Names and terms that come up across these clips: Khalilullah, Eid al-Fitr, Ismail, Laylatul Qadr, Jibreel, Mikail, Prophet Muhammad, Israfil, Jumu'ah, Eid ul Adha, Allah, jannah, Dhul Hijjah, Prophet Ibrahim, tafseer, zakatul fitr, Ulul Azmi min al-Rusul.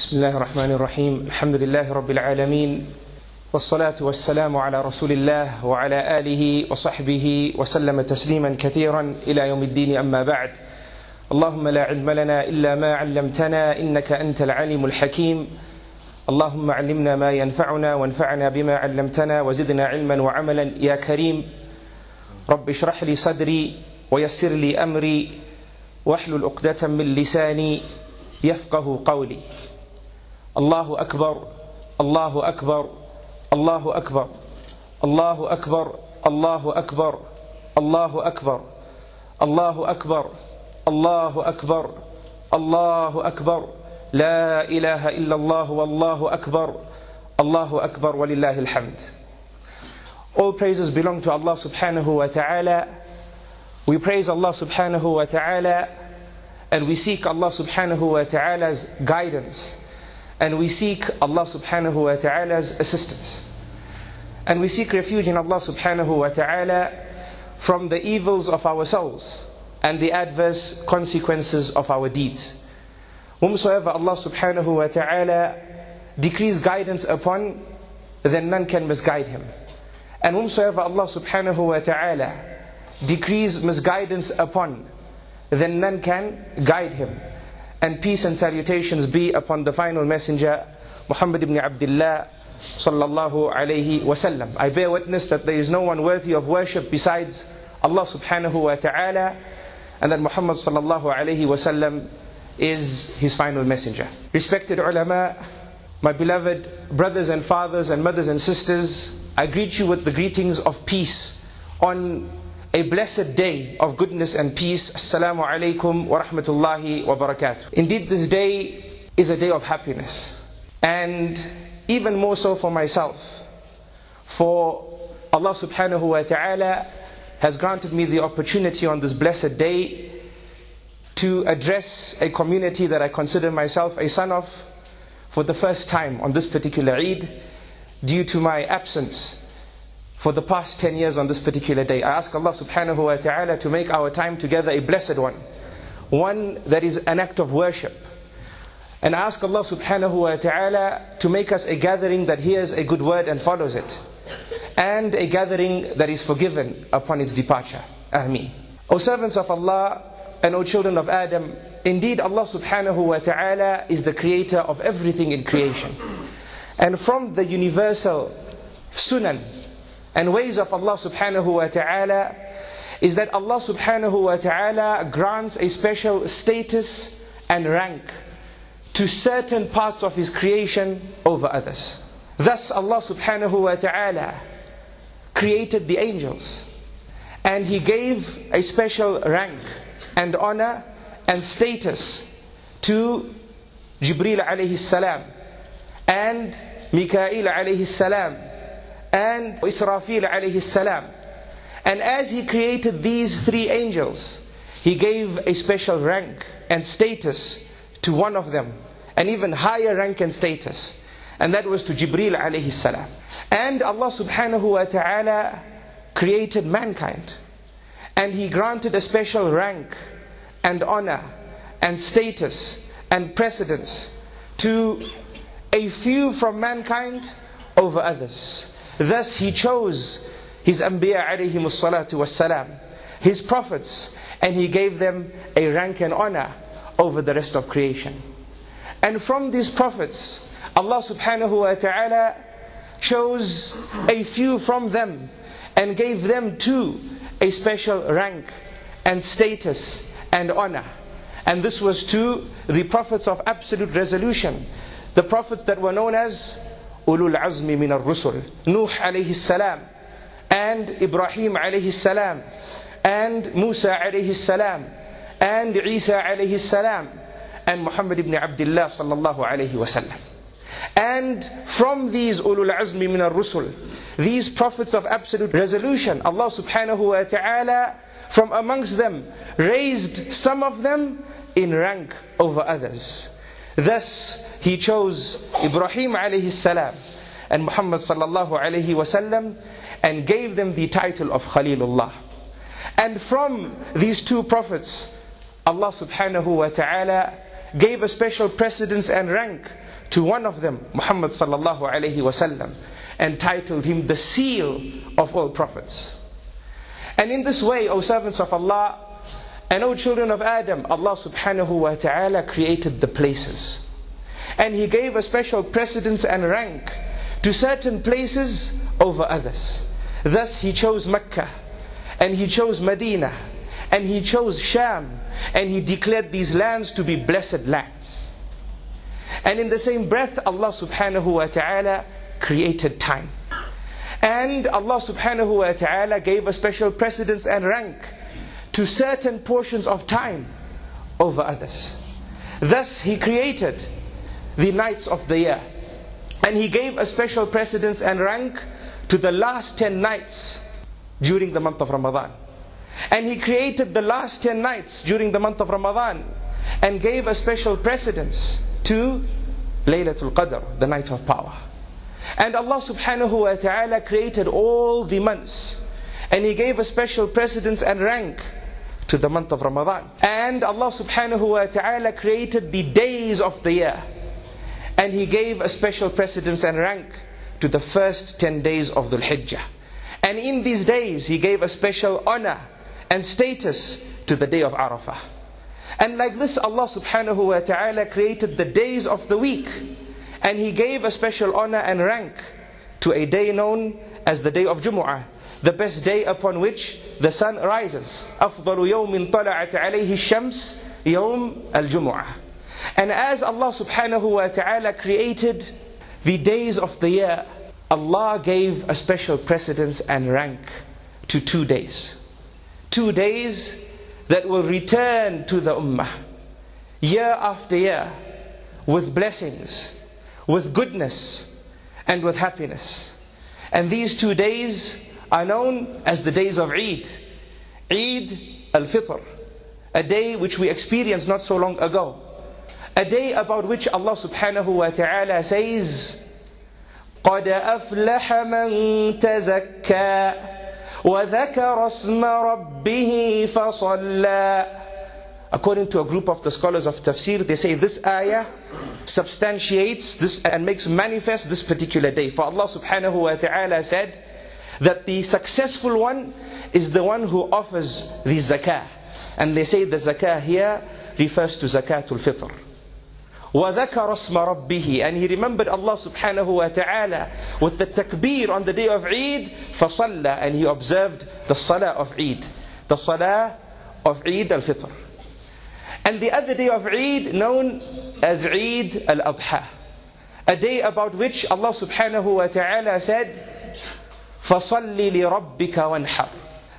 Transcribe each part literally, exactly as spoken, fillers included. بسم الله الرحمن الرحيم الحمد لله رب العالمين والصلاة والسلام على رسول الله وعلى آله وصحبه وسلم تسليما كثيرا إلى يوم الدين أما بعد اللهم لا علم لنا إلا ما علمتنا إنك أنت العليم الحكيم اللهم علمنا ما ينفعنا وانفعنا بما علمتنا وزدنا علما وعملا يا كريم رب اشرح لي صدري ويسر لي أمري واحلل عقدة من لساني يفقه قولي الله أكبر الله أكبر الله أكبر الله أكبر الله أكبر الله أكبر الله أكبر الله أكبر الله أكبر لا إله إلا الله والله أكبر الله أكبر ولله الحمد. All praises belong to Allah subhanahu wa ta'ala. We praise Allah subhanahu wa ta'ala and we seek Allah subhanahu wa ta'ala's guidance. And we seek Allah subhanahu wa ta'ala's assistance. And we seek refuge in Allah subhanahu wa ta'ala from the evils of our souls and the adverse consequences of our deeds. Whomsoever Allah subhanahu wa ta'ala decrees guidance upon, then none can misguide him. And whomsoever Allah subhanahu wa ta'ala decrees misguidance upon, then none can guide him. And peace and salutations be upon the final messenger, Muhammad ibn Abdullah sallallahu alayhi wasallam. I bear witness that there is no one worthy of worship besides Allah subhanahu wa ta'ala, and that Muhammad sallallahu alayhi wasallam is his final messenger. Respected ulama, my beloved brothers and fathers and mothers and sisters, I greet you with the greetings of peace on a blessed day of goodness and peace. Assalamu alaikum wa rahmatullahi wa barakatuh. Indeed, this day is a day of happiness. And even more so for myself. For Allah subhanahu wa ta'ala has granted me the opportunity on this blessed day to address a community that I consider myself a son of for the first time on this particular Eid, due to my absence for the past ten years on this particular day. I ask Allah subhanahu wa ta'ala to make our time together a blessed one. One that is an act of worship. And I ask Allah subhanahu wa ta'ala to make us a gathering that hears a good word and follows it. And a gathering that is forgiven upon its departure. Ameen. O servants of Allah and O children of Adam, indeed Allah subhanahu wa ta'ala is the creator of everything in creation. And from the universal sunan and ways of Allah subhanahu wa ta'ala is that Allah subhanahu wa ta'ala grants a special status and rank to certain parts of His creation over others. Thus Allah subhanahu wa ta'ala created the angels, and He gave a special rank and honor and status to Jibreel alayhi salam and Mikail alayhi salam and Israfil alayhi salam. And as He created these three angels, He gave a special rank and status to one of them, an even higher rank and status, and that was to Jibreel alayhi salam. And Allah subhanahu wa ta'ala created mankind, and He granted a special rank and honor and status and precedence to a few from mankind over others. Thus He chose His Anbiya alayhimus salatu was salam, His prophets, and He gave them a rank and honor over the rest of creation. And from these prophets, Allah subhanahu wa ta'ala chose a few from them and gave them too a special rank and status and honor. And this was to the prophets of absolute resolution, the prophets that were known as Ulul Azmi min al-Rusul, Nuh alayhi salam, and Ibrahim alayhi salam, and Musa alayhi salam, and Isa alayhi salam, and Muhammad ibn Abdullah sallallahu alayhi wasallam. And from these Ulul Azmi min al-Rusul, these prophets of absolute resolution, Allah subhanahu wa ta'ala, from amongst them, raised some of them in rank over others. Thus, He chose Ibrahim alayhi salam and Muhammad sallallahu alayhi wasallam and gave them the title of Khalilullah. And from these two prophets, Allah subhanahu wa ta'ala gave a special precedence and rank to one of them, Muhammad sallallahu alayhi wasallam, and titled him the seal of all prophets. And in this way, O servants of Allah, and O children of Adam, Allah subhanahu wa ta'ala created the places. And He gave a special precedence and rank to certain places over others. Thus He chose Mecca, and He chose Medina, and He chose Sham, and He declared these lands to be blessed lands. And in the same breath, Allah subhanahu wa ta'ala created time. And Allah subhanahu wa ta'ala gave a special precedence and rank to certain portions of time over others. Thus He created the nights of the year, and He gave a special precedence and rank to the last ten nights during the month of Ramadan. And He created the last ten nights during the month of Ramadan and gave a special precedence to Laylatul Qadr, the night of power. And Allah subhanahu wa ta'ala created all the months, and He gave a special precedence and rank to the month of Ramadan. And Allah subhanahu wa ta'ala created the days of the year, and He gave a special precedence and rank to the first ten days of Dhul Hijjah. And in these days He gave a special honor and status to the day of Arafah. And like this, Allah subhanahu wa ta'ala created the days of the week, and He gave a special honor and rank to a day known as the day of Jumu'ah, the best day upon which the sun rises. أَفْضَلُ يَوْمٍ طَلَعَتْ عَلَيْهِ الشَّمْسِ يَوْمَ الْجُمُعَةِ. And as Allah subhanahu wa ta'ala created the days of the year, Allah gave a special precedence and rank to two days. Two days that will return to the ummah year after year with blessings, with goodness, and with happiness. And these two days are known as the days of Eid. Eid al-Fitr, a day which we experienced not so long ago. A day about which Allah subhanahu wa ta'ala says, قَدْ أَفْلَحَ مَنْ تَزَكَّى وَذَكَرَ اسْمَ رَبِّهِ فَصَلَّى. According to a group of the scholars of tafseer, they say this ayah substantiates this and makes manifest this particular day. For Allah subhanahu wa ta'ala said that the successful one is the one who offers the zakah. And they say the zakah here refers to zakatul fitr. وَذَكَرَ اسْمَ رَبِّهِ. And he remembered Allah subhanahu wa ta'ala with the takbir on the day of Eid. فَصَلَّى. And he observed the salah of Eid. The salah of Eid al-Fitr. And the other day of Eid known as Eid ul Adha, a day about which Allah subhanahu wa ta'ala said, فَصَلِّ لِرَبِّكَ وَانْحَرْ.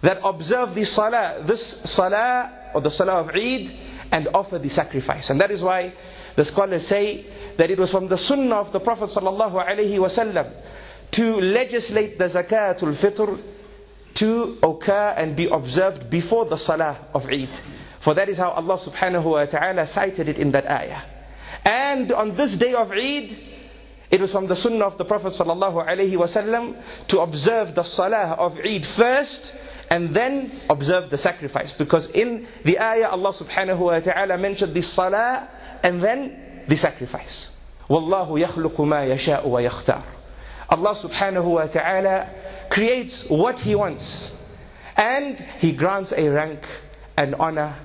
That observe the salah, this salah, or the salah of Eid, and offer the sacrifice. And that is why the scholars say that it was from the sunnah of the Prophet sallallahu alayhi wasallam to legislate the zakatul fitr to occur and be observed before the salah of Eid. For that is how Allah subhanahu wa ta'ala cited it in that ayah. And on this day of Eid, it was from the sunnah of the Prophet sallallahu alayhi wasallam to observe the salah of Eid first, and then observe the sacrifice. Because in the ayah, Allah subhanahu wa ta'ala mentioned the salah and then the sacrifice. وَاللَّهُ يَخْلُقُ مَا يَشَاءُ وَيَخْتَارُ. Allah subhanahu wa ta'ala creates what He wants, and He grants a rank and honor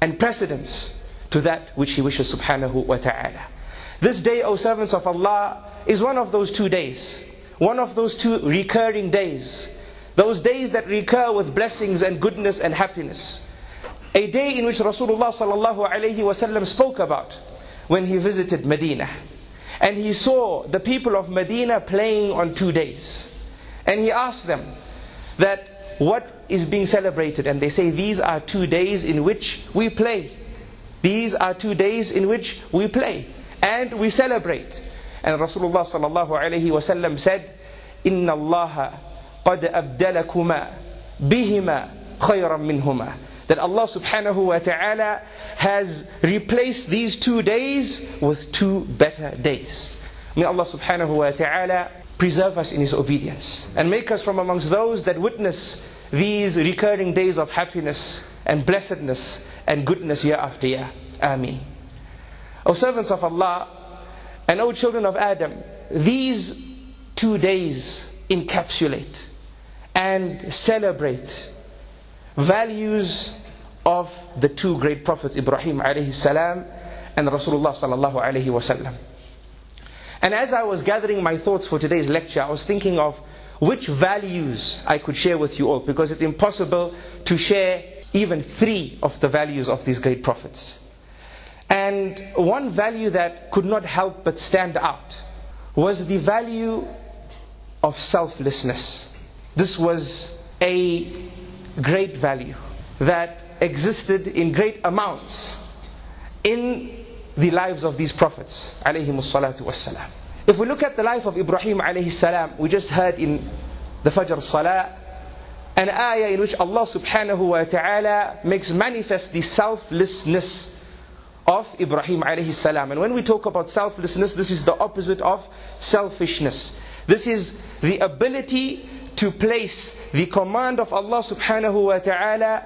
and precedence to that which He wishes subhanahu wa ta'ala. This day, O servants of Allah, is one of those two days, one of those two recurring days, those days that recur with blessings and goodness and happiness. A day in which Rasulullah sallallahu alayhi wasallam spoke about when he visited Medina. And he saw the people of Medina playing on two days. And he asked them that what is being celebrated? And they say these are two days in which we play. These are two days in which we play and we celebrate. And Rasulullah sallallahu alayhi wasallam said, إِنَّ اللَّهَ قَدْ أَبْدَلَكُمَا بِهِمَا خَيْرًا مِنْهُمَا. That Allah subhanahu wa ta'ala has replaced these two days with two better days. May Allah subhanahu wa ta'ala preserve us in His obedience and make us from amongst those that witness these recurring days of happiness and blessedness and goodness year after year. Ameen. O servants of Allah, and O children of Adam, these two days encapsulate and celebrate values of the two great prophets, Ibrahim alayhi salam and Rasulullah sallallahu alayhi wasallam. And as I was gathering my thoughts for today's lecture, I was thinking of which values I could share with you all, because it's impossible to share even three of the values of these great prophets. And one value that could not help but stand out was the value of selflessness. This was a great value that existed in great amounts in the lives of these prophets alayhimus salatu wassalam. If we look at the life of Ibrahim alayhi salam, we just heard in the Fajr Salah an ayah in which Allah subhanahu wa ta'ala makes manifest the selflessness of Ibrahim alayhi salam. And when we talk about selflessness, this is the opposite of selfishness. This is the ability to place the command of Allah subhanahu wa ta'ala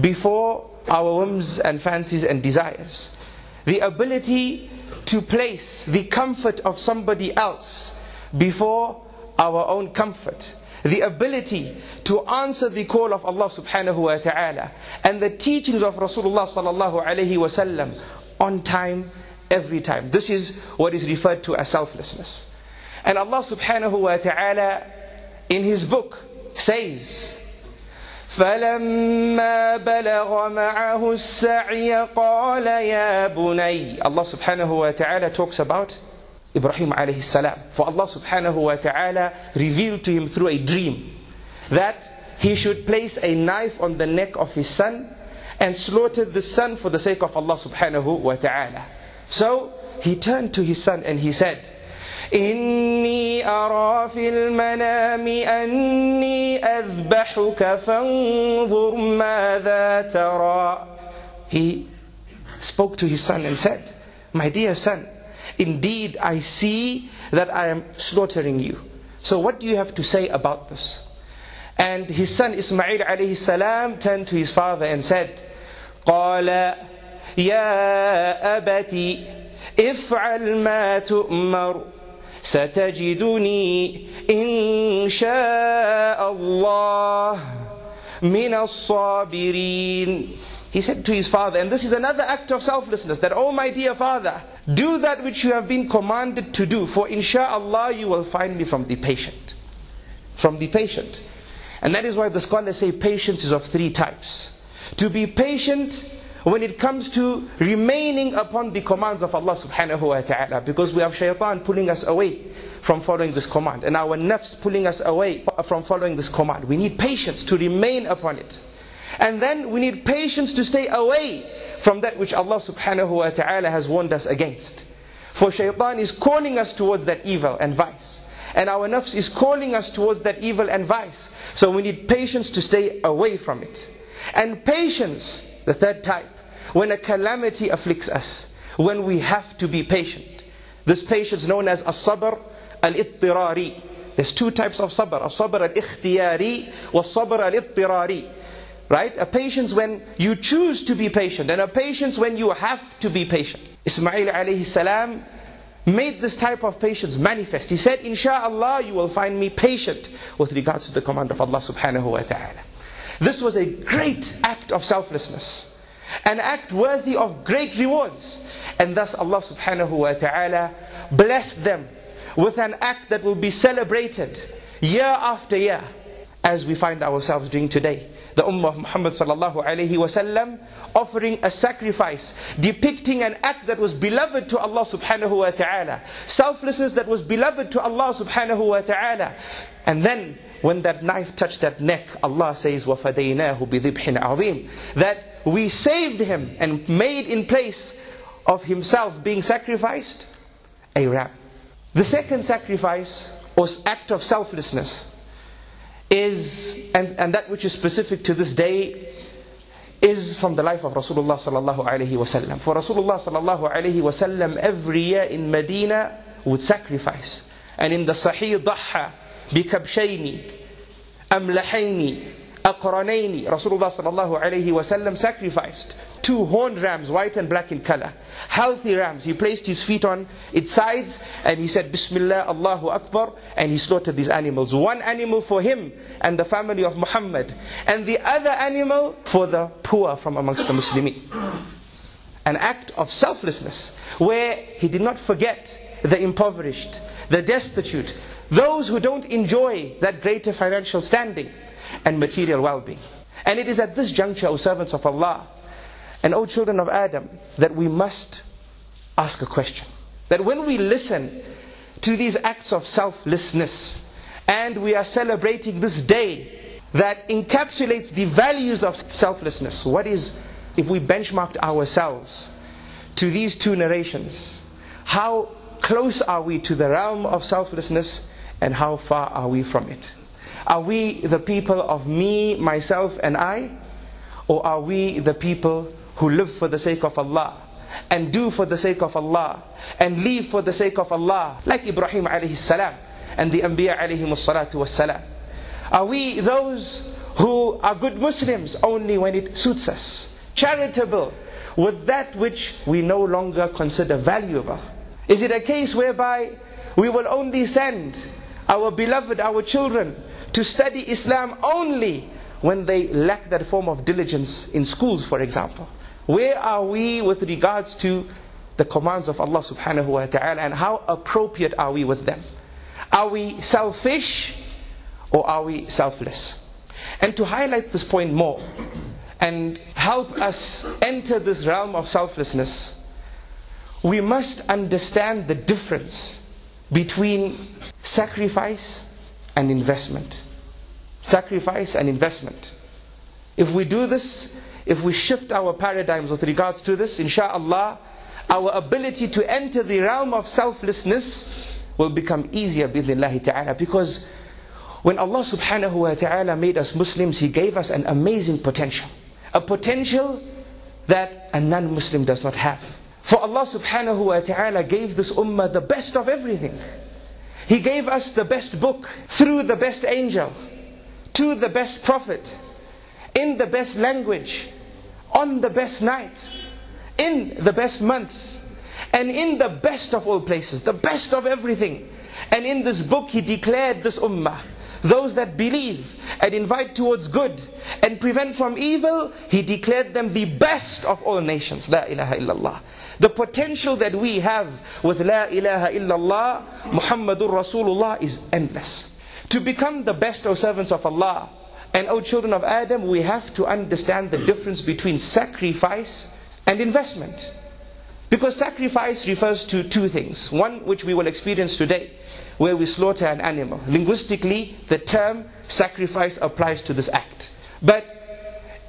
before our whims and fancies and desires. The ability to place the comfort of somebody else before our own comfort. The ability to answer the call of Allah subhanahu wa ta'ala and the teachings of Rasulullah sallallahu alayhi wasallam on time, every time. This is what is referred to as selflessness. And Allah subhanahu wa ta'ala in His book says, فَلَمَّا بَلَغَ مَعَهُ السَّعْيَ قَالَ يَا بُنَيَّ. Allah subhanahu wa ta'ala talks about Ibrahim alayhi salam. For Allah subhanahu wa ta'ala revealed to him through a dream that he should place a knife on the neck of his son and slaughter the son for the sake of Allah subhanahu wa ta'ala. So he turned to his son and he said, إِنِّي أَرَى فِي الْمَنَامِ أَنِّي أَذْبَحُكَ فَانْظُرْ مَاذَا تَرَى. He spoke to his son and said, my dear son, indeed, I see that I am slaughtering you. So what do you have to say about this? And his son Ismail alayhi salam turned to his father and said, قَالَ يَا أَبَتِ إِفْعَلْ مَا تُؤْمَرُ سَتَجِدُنِي إِنْ شَاءَ اللَّهِ مِنَ الصَّابِرِينَ. He said to his father, and this is another act of selflessness, that, oh my dear father, do that which you have been commanded to do, for insha'Allah you will find me from the patient. From the patient. And that is why the scholars say patience is of three types. To be patient when it comes to remaining upon the commands of Allah subhanahu wa ta'ala, because we have shaitan pulling us away from following this command, and our nafs pulling us away from following this command. We need patience to remain upon it. And then we need patience to stay away from that which Allah subhanahu wa ta'ala has warned us against. For shaitan is calling us towards that evil and vice. And our nafs is calling us towards that evil and vice. So we need patience to stay away from it. And patience, the third type, when a calamity afflicts us, when we have to be patient. This patience known as as-sabr al-ittirari. There's two types of sabr, as-sabr al-ikhtiyari wa as-sabr al-ittirari. Right? A patience when you choose to be patient, and a patience when you have to be patient. Ismail alayhi salam made this type of patience manifest. He said, insha'Allah you will find me patient with regards to the command of Allah subhanahu wa ta'ala. This was a great act of selflessness, an act worthy of great rewards. And thus Allah subhanahu wa ta'ala blessed them with an act that will be celebrated year after year, as we find ourselves doing today. The Ummah of Muhammad sallallahu alayhi wasallam offering a sacrifice, depicting an act that was beloved to Allah subhanahu wa ta'ala, selflessness that was beloved to Allah subhanahu wa ta'ala. And then when that knife touched that neck, Allah says, وَفَدَيْنَاهُ بِذِبْحٍ عَظِيمٍ, that we saved him and made in place of himself being sacrificed a ram. The second sacrifice or act of selflessness is, and, and that which is specific to this day, is from the life of Rasulullah sallallahu alayhi wasallam. For Rasulullah sallallahu alayhi wasallam every year in Medina would sacrifice. And in the Sahih, Dhaha, Bikabshayni, Amlahaini, Aqranaini, Rasulullah sallallahu alayhi wasallam sacrificed two horned rams, white and black in color, healthy rams. He placed his feet on its sides and he said, Bismillah, Allahu Akbar, and he slaughtered these animals. One animal for him and the family of Muhammad, and the other animal for the poor from amongst the Muslimin. An act of selflessness, where he did not forget the impoverished, the destitute, those who don't enjoy that greater financial standing and material well-being. And it is at this juncture, O servants of Allah, and O children of Adam, that we must ask a question. That when we listen to these acts of selflessness, and we are celebrating this day that encapsulates the values of selflessness, what is, if we benchmarked ourselves to these two narrations, how close are we to the realm of selflessness and how far are we from it? Are we the people of me, myself and I? Or are we the people who live for the sake of Allah and do for the sake of Allah and live for the sake of Allah, like Ibrahim alayhi salam and the Anbiya alayhi salatu wassalam? Are we those who are good Muslims only when it suits us, charitable with that which we no longer consider valuable? Is it a case whereby we will only send our beloved, our children, to study Islam only when they lack that form of diligence in schools, for example? Where are we with regards to the commands of Allah subhanahu wa ta'ala, and how appropriate are we with them? Are we selfish or are we selfless? And to highlight this point more and help us enter this realm of selflessness, we must understand the difference between sacrifice and investment. Sacrifice and investment. If we do this, if we shift our paradigms with regards to this, insha'Allah, our ability to enter the realm of selflessness will become easier bi'idhnillahi ta'ala. Because when Allah subhanahu wa ta'ala made us Muslims, He gave us an amazing potential. A potential that a non-Muslim does not have. For Allah subhanahu wa ta'ala gave this ummah the best of everything. He gave us the best book, through the best angel, to the best prophet, in the best language, on the best night, in the best month, and in the best of all places, the best of everything. And in this book He declared this ummah, those that believe and invite towards good and prevent from evil, He declared them the best of all nations. La ilaha illallah. The potential that we have with La ilaha illallah, Muhammadur Rasulullah, is endless. To become the best, O servants of Allah, and O children of Adam, we have to understand the difference between sacrifice and investment. Because sacrifice refers to two things. One, which we will experience today, where we slaughter an animal. Linguistically, the term sacrifice applies to this act. But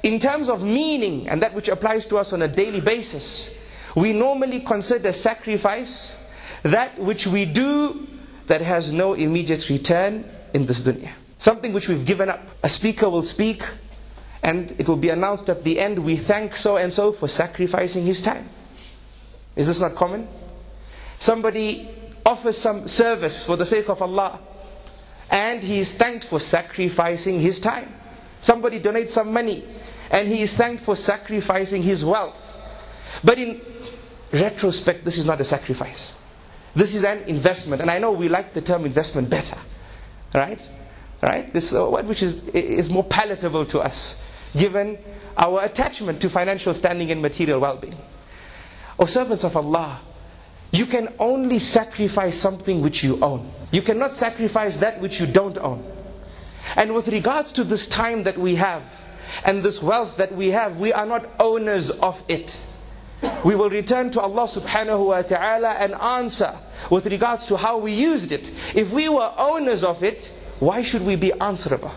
in terms of meaning, and that which applies to us on a daily basis, we normally consider sacrifice that which we do that has no immediate return in this dunya. Something which we've given up. A speaker will speak and it will be announced at the end, we thank so and so for sacrificing his time. Is this not common? Somebody offers some service for the sake of Allah and he is thanked for sacrificing his time. Somebody donates some money and he is thanked for sacrificing his wealth. But in retrospect, this is not a sacrifice. This is an investment. And I know we like the term investment better. Right? Right? This uh, word which is, is more palatable to us, given our attachment to financial standing and material well-being. O servants of Allah, you can only sacrifice something which you own. You cannot sacrifice that which you don't own. And with regards to this time that we have, and this wealth that we have, we are not owners of it. We will return to Allah subhanahu wa ta'ala and answer with regards to how we used it. If we were owners of it, why should we be answerable?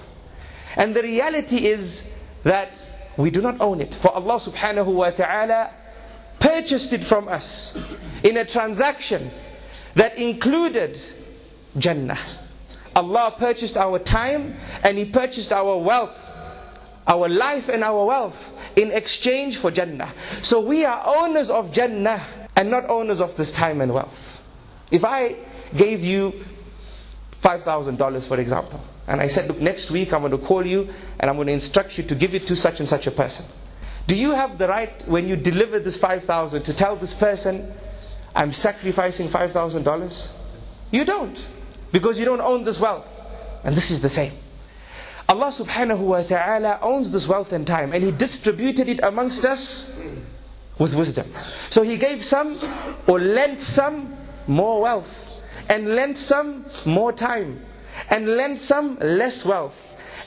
And the reality is that we do not own it. For Allah subhanahu wa ta'ala purchased it from us in a transaction that included jannah. Allah purchased our time and He purchased our wealth, our life and our wealth, in exchange for jannah. So we are owners of jannah and not owners of this time and wealth. If I gave you five thousand dollars, for example, and I said, look, next week I'm going to call you and I'm going to instruct you to give it to such and such a person. Do you have the right, when you deliver this five thousand, to tell this person, I'm sacrificing five thousand dollars? You don't, because you don't own this wealth. And this is the same. Allah subhanahu wa ta'ala owns this wealth and time, and He distributed it amongst us with wisdom. So He gave some, or lent some, more wealth, and lent some more time, and lent some less wealth,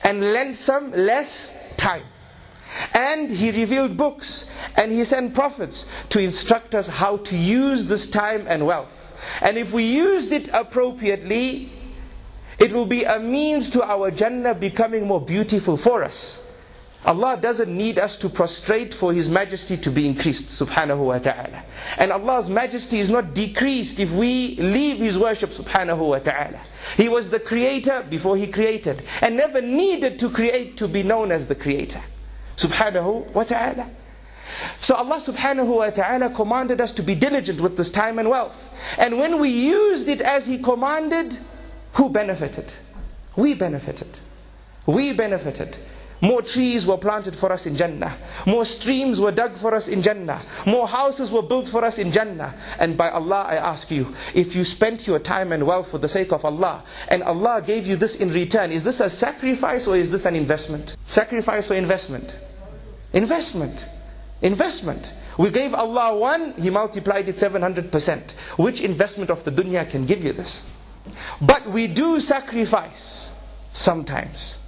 and lent some less time. And He revealed books, and He sent prophets to instruct us how to use this time and wealth. And if we used it appropriately, it will be a means to our jannah becoming more beautiful for us. Allah doesn't need us to prostrate for His majesty to be increased, subhanahu wa ta'ala. And Allah's majesty is not decreased if we leave His worship, subhanahu wa ta'ala. He was the creator before He created, and never needed to create to be known as the creator, subhanahu wa ta'ala. So Allah subhanahu wa ta'ala commanded us to be diligent with this time and wealth. And when we used it as He commanded, who benefited? We benefited. We benefited. More trees were planted for us in Jannah. More streams were dug for us in Jannah. More houses were built for us in Jannah. And by Allah, I ask you, if you spent your time and wealth for the sake of Allah, and Allah gave you this in return, is this a sacrifice or is this an investment? Sacrifice or investment? Investment. Investment. We gave Allah one, He multiplied it seven hundred percent. Which investment of the dunya can give you this? But we do sacrifice sometimes.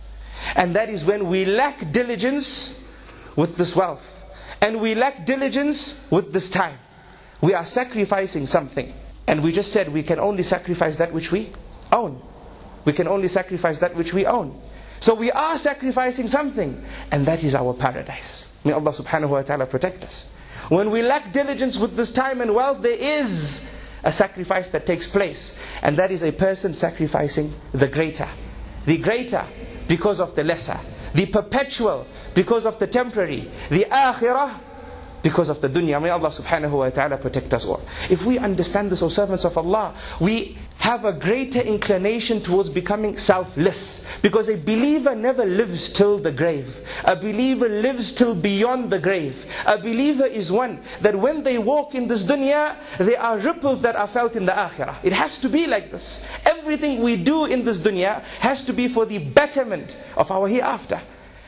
And that is when we lack diligence with this wealth. And we lack diligence with this time. We are sacrificing something. And we just said we can only sacrifice that which we own. We can only sacrifice that which we own. So we are sacrificing something. And that is our paradise. May Allah subhanahu wa ta'ala protect us. When we lack diligence with this time and wealth, there is a sacrifice that takes place. And that is a person sacrificing the greater. The greater because of the lesser, the perpetual because of the temporary, the akhirah because of the dunya. May Allah subhanahu wa ta'ala protect us all. If we understand this, O servants of Allah, we have a greater inclination towards becoming selfless. Because a believer never lives till the grave. A believer lives till beyond the grave. A believer is one that when they walk in this dunya, there are ripples that are felt in the akhirah. It has to be like this. Everything we do in this dunya has to be for the betterment of our hereafter.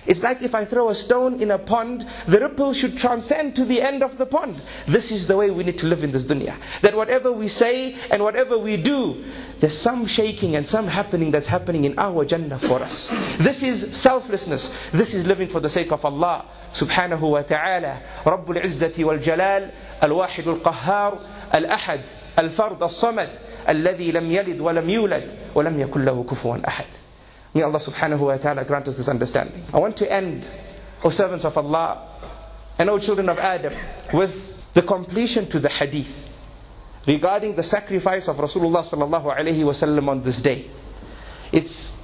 It's like if I throw a stone in a pond, the ripple should transcend to the end of the pond. This is the way we need to live in this dunya. That whatever we say and whatever we do, there's some shaking and some happening that's happening in our jannah for us. This is selflessness. This is living for the sake of Allah subhanahu wa ta'ala. Rabbul Izzati wal Jalal, Al-Wahid al-Qahhar, Al-Ahad, Al-Fard al-Samad, Alladhi lam yalid wa lam yulad, wa lam yakul lahu kufuwan ahad. May Allah subhanahu wa ta'ala grant us this understanding. I want to end, O servants of Allah, and O children of Adam, with the completion to the hadith regarding the sacrifice of Rasulullah sallallahu alayhi wa sallam on this day. It's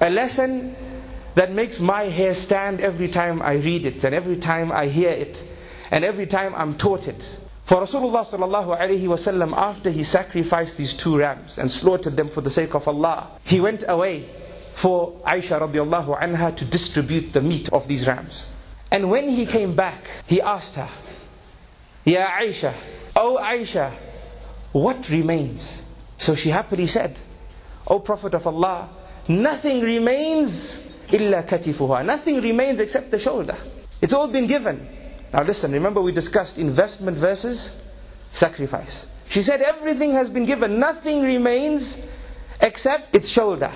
a lesson that makes my hair stand every time I read it, and every time I hear it, and every time I'm taught it. For Rasulullah sallallahu alayhi wa sallam, after he sacrificed these two rams and slaughtered them for the sake of Allah, he went away for Aisha radiallahu anha to distribute the meat of these rams. And when he came back, he asked her, Ya Aisha, O Aisha, what remains? So she happily said, O Prophet of Allah, nothing remains illa katifuha. Nothing remains except the shoulder. It's all been given. Now listen, remember we discussed investment versus sacrifice. She said everything has been given. Nothing remains except its shoulder.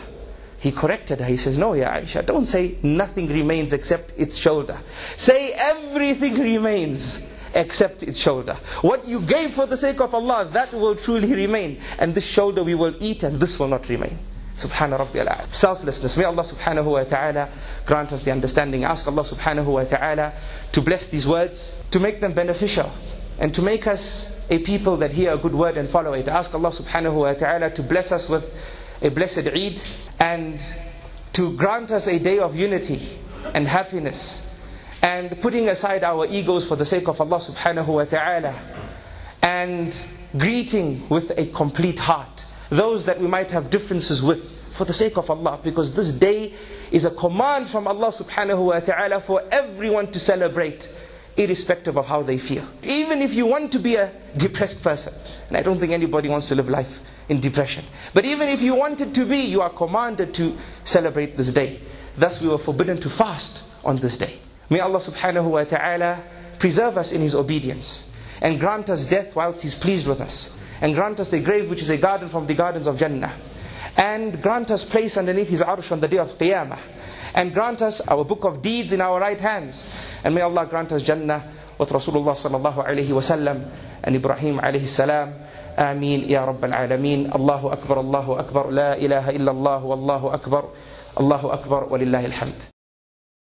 He corrected her. He says, no, Ya Aisha, don't say nothing remains except its shoulder. Say everything remains except its shoulder. What you gave for the sake of Allah, that will truly remain. And this shoulder we will eat and this will not remain. Subhana Rabbiyal A'la. Selflessness. May Allah subhanahu wa ta'ala grant us the understanding. Ask Allah subhanahu wa ta'ala to bless these words, to make them beneficial, and to make us a people that hear a good word and follow it. Ask Allah subhanahu wa ta'ala to bless us with a blessed Eid, and to grant us a day of unity and happiness, and putting aside our egos for the sake of Allah subhanahu wa ta'ala, and greeting with a complete heart those that we might have differences with for the sake of Allah, because this day is a command from Allah subhanahu wa ta'ala for everyone to celebrate irrespective of how they feel. Even if you want to be a depressed person, and I don't think anybody wants to live life in depression, but even if you wanted to be, you are commanded to celebrate this day. Thus we were forbidden to fast on this day. May Allah subhanahu wa ta'ala preserve us in His obedience, and grant us death whilst He's pleased with us, and grant us a grave which is a garden from the gardens of Jannah, and grant us place underneath His arsh on the day of Qiyamah, and grant us our book of deeds in our right hands. And may Allah grant us Jannah with Rasulullah sallallahu alayhi wa sallam and Ibrahim alayhi salam. Ameen ya Rabbal Alameen. Allahu Akbar, Allahu Akbar, La ilaha illa Allah, Wallahu Akbar, Allahu Akbar, Walillahi alhamd.